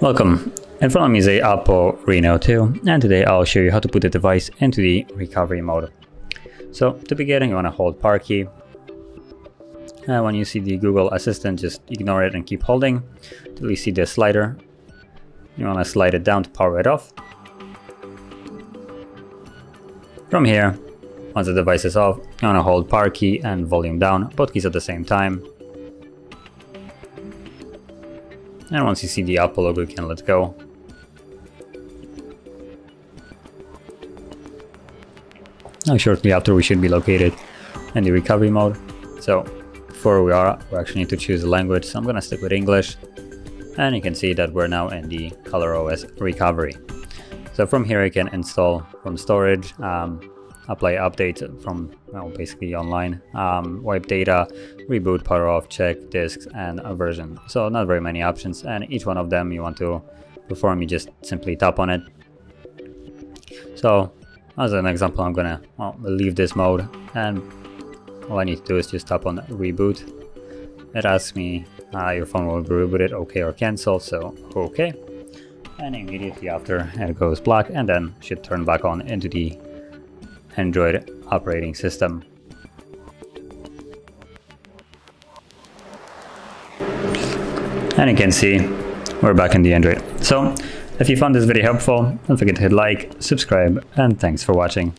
Welcome, in front of me is a OPPO Reno 2 and today I'll show you how to put the device into the recovery mode. So to begin, you want to hold power key, and when you see the Google Assistant, just ignore it and keep holding till you see the slider. You want to slide it down to power it off. From here, once the device is off, you want to hold power key and volume down, both keys at the same time. And once you see the Apple logo, you can let go. Now shortly after, we should be located in the recovery mode. So before we actually need to choose a language, so I'm going to stick with English. And you can see that we're now in the ColorOS recovery. So from here, you can install from storage, apply updates from, well, basically online, wipe data, reboot, power off, check, disks, and a version. So not very many options, and each one of them you want to perform, you just simply tap on it. So as an example, I'm gonna leave this mode, and all I need to do is just tap on reboot. It asks me your phone will be rebooted, okay or cancel, so okay. And immediately after, it goes black and then should turn back on into the Android operating system. And you can see we're back in the Android. So if you found this video helpful, don't forget to hit like, subscribe, and thanks for watching.